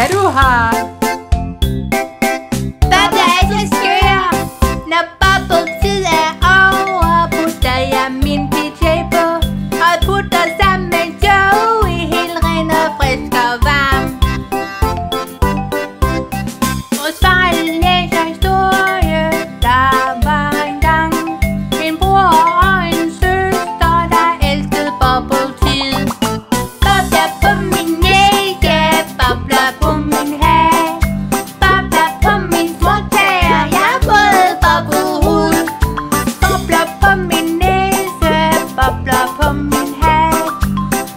Eruha! Pada syukurlah Nampak sila awal Buddha yang mimpi cepo Al Buddha sampai jauh Hilrena friska varm Hos fejlen læser historie Der var engang En bror og en søster Der elskede bobbeltid Bobler på min nække Bobler på min hage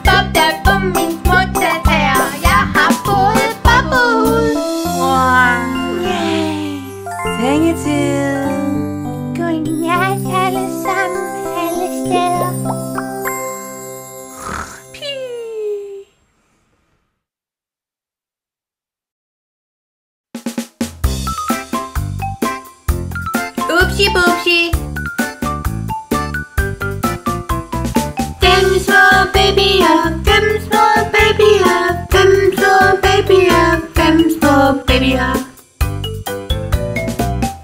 Bobler på min småkager Jeg har fået bobbelhud Bobler på min næse Bobler på min hage Bobler på min småkager Jeg har fået bobbelhud Sengetid. Godnat alle sammen, alle steder. Pii. Upsi bupsi. Dem små babyer, dem små babyer, dem små babyer, dem små babyer.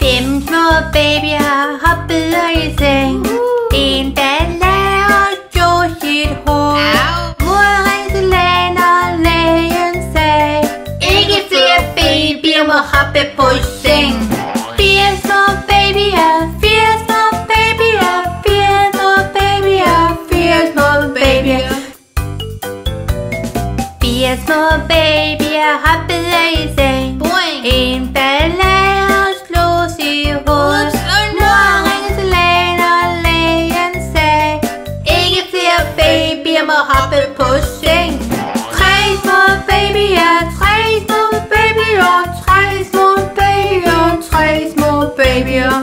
Dem små babyer har hoppet og i seng En dag laver Joe sit hoved Mor ringte lægen og lægen sagde Ikke flere babyer må hoppe på seng Fire små babyer, fire små babyer, fire små babyer, fire små babyer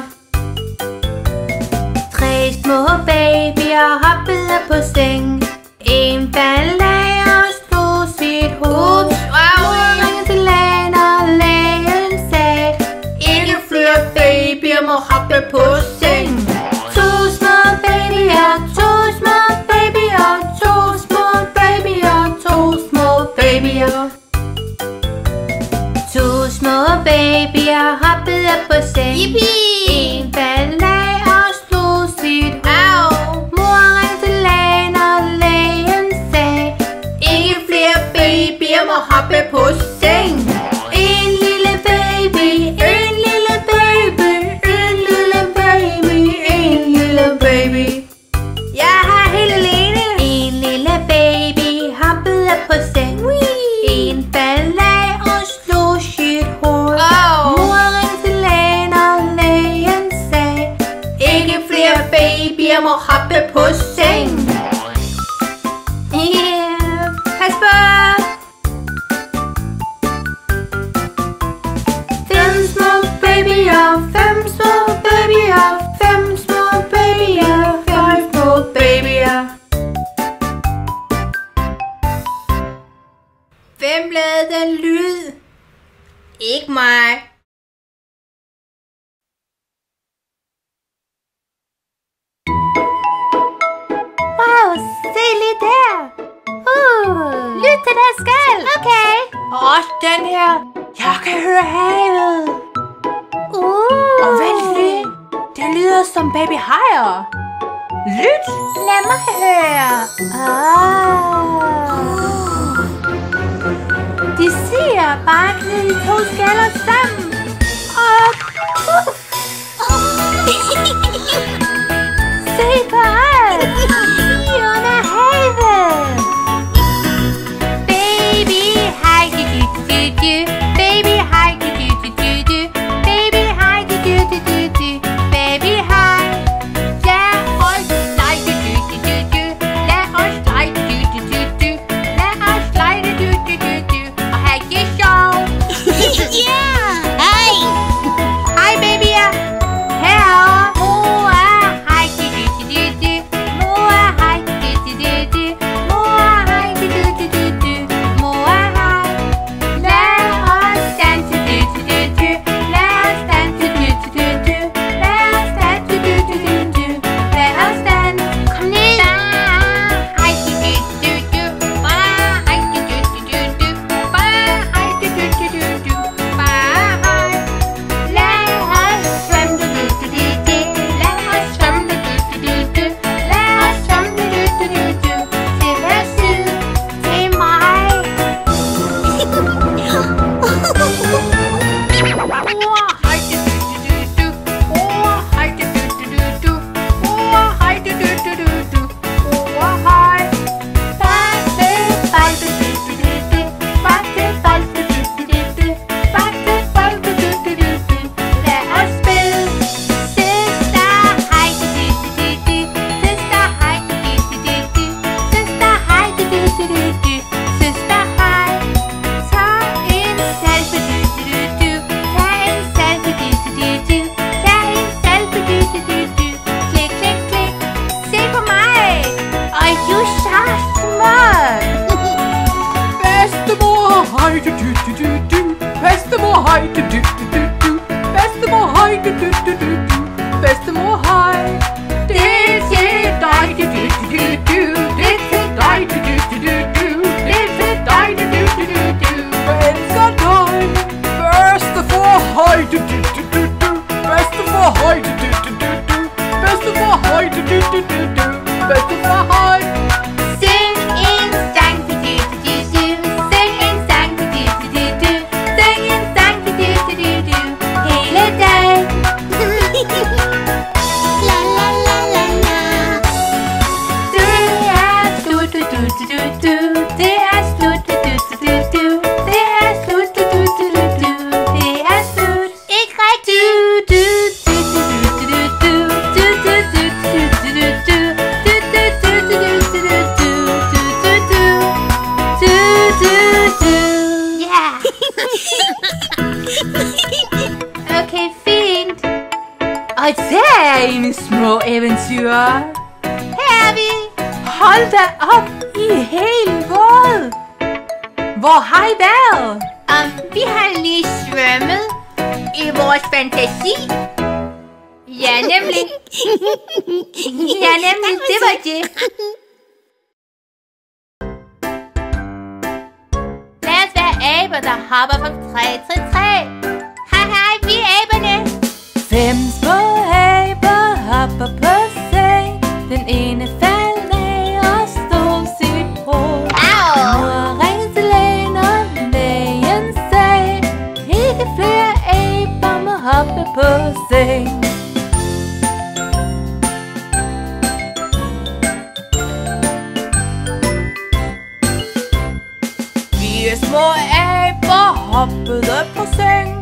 Fire små babyer hoppet og i seng En dag laver Ups, mor ringede til lægen, og lægen sagde Ikke flere babyer må hoppe på seng Tre små babyer, tre små babyer, tre små babyer, tre små babyer Tre små babyer hoppede på seng En ballag og slog sit hoved Mor ringede til lægen, og lægen sagde Ikke flere babyer Jeg må hoppe på seng To små babyer, to små babyer, to små babyer, to små babyer To små babyer hoppede på seng En ballag og slog sit hoved Mor ringte til lægen, og lægen sagde Ikke flere babyer må hoppe på seng En lille baby, en lille baby Jeg må hoppe på seng Pas på! Fem små babyer, fem små babyer, fem små babyer, fem små babyer Hvem lavede den lyd? Ikke mig Wow, se lige der! Lyt til den skald! Okay! Og også den her! Jeg kan høre havet! Og vent lige! Det lyder som babyhajer! Lyt! Lad mig høre! De siger bare knid de to skaller sammen! Se på alt! Yeah! do do do do. Festival high do do do do do. Festival high. This is die do do do do. This is die do do do do. This is die do do do do. It's got time. Festival high do do do do do. Festival high do do do do do. Festival high do do do do do. Festival high. Okay, Fint. Ein små eventyr. Her er vi. Hold da op I hele våd. Hvor har I været? Vi har lige svømmet I vores fantasi. Ja, nemlig. Ja, nemlig. Det var det. Lad os være aber, der hopper fra træ til træ. Hej, vi aberne. Fem små aber hopper på sag. Den ene faldt af og stod sit på. Mor ringte til lægen, og lægen sagde, ikke flere aber må hoppe på sag. Fire små aber hoppede på seng.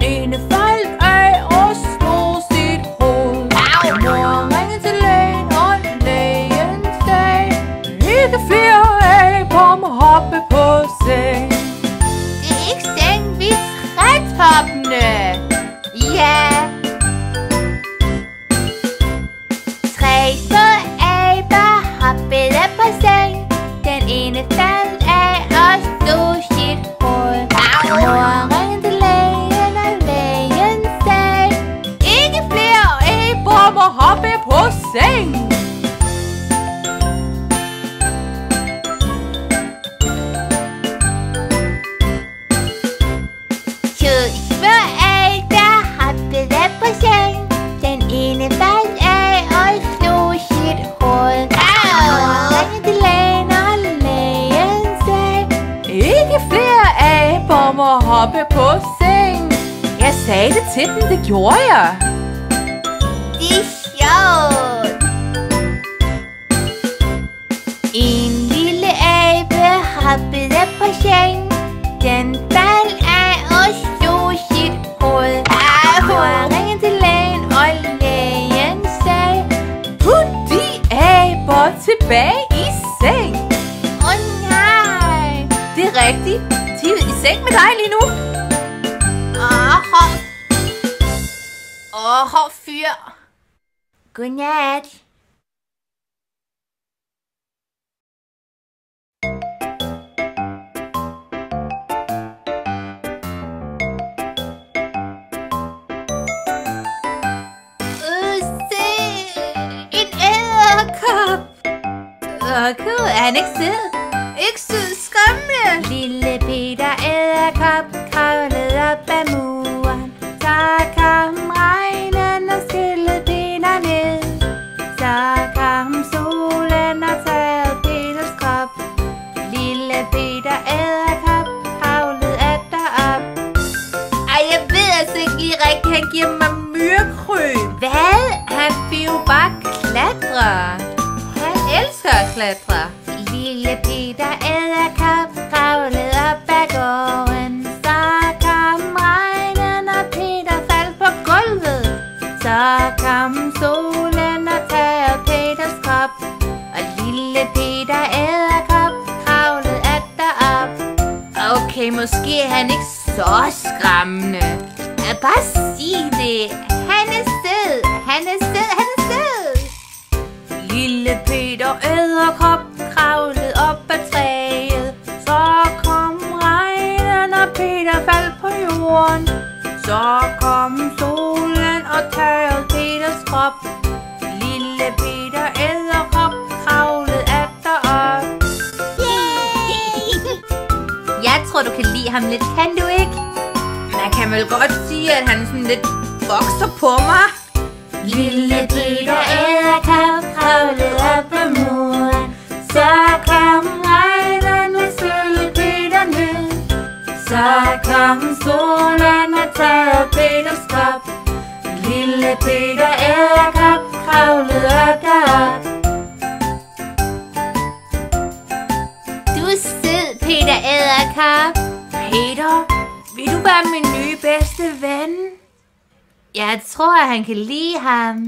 Ene faldt af og slog sit hoved. Mor ringede til lægen, og lægen sagde, ikke flere aber må hoppe på seng. Det ikke seng, vi trætoppene. Ja. Tre små aber hoppede på seng. Den ene faldt af og slog sit hoved. Mor ringede til lægen. Hoppe på seng. To små aber hoppede på seng. Den ene faldt af og slog sit hoved. Mor ringede til lægen, og lægen sagde, ikke flere aber må hoppe på seng. Jeg sagde det til dem, det gjorde jeg. En lille abe hoppede på seng. Den faldt af og slog sit hoved. Mor ringede til lægen, og lægen sagde, put de aber tilbage I seng. Åh nej. Det rigtigt. De I seng med dig lige nu. Åh, fyr. Good night. Se, en edderkop. Åh gud, han ikke sød? Ikke sød, skræmmende. Lille Peter Edderkop kravlede op ad muren. Så kom regnen og skillede Peter ned. Så kom solen og tørrede Peters krop. Lille Peter Edderkop kravlede atter op. Ej, jeg ved altså ikke lige rigtigt, han giver mig myrekryb. Hvad? Han vil jo bare klatre. Han elsker at klatre. Lille Peter Edderkop kravlede op ad gården. Så kom regnen og Peter faldt på gulvet. Så kom solen og tørrede Peters krop. Og lille Peter Edderkop kravlede atter op. Okay, måske er han ikke så skræmmende. Bare sig det. Han er sød. Han er sød. Lille Peter Edderkop kravlede op ad træet. Så kom regnen, og Peter faldt på jorden. jeg tror, du kan lide ham lidt. Kan du ikke? Jeg kan vel godt sige, at han sådan lidt vokser på mig. Lille Peter Edderkop kravlede op ad muren. Så kom regneren og sølle Peter ned. Så kom solen og tager Peters krop. Lille Peter Edderkop kravlede op derop. Du er sød, Peter Edderkop. Peter, vil du være min nye bedste ven? Jeg tror, han kan lide ham.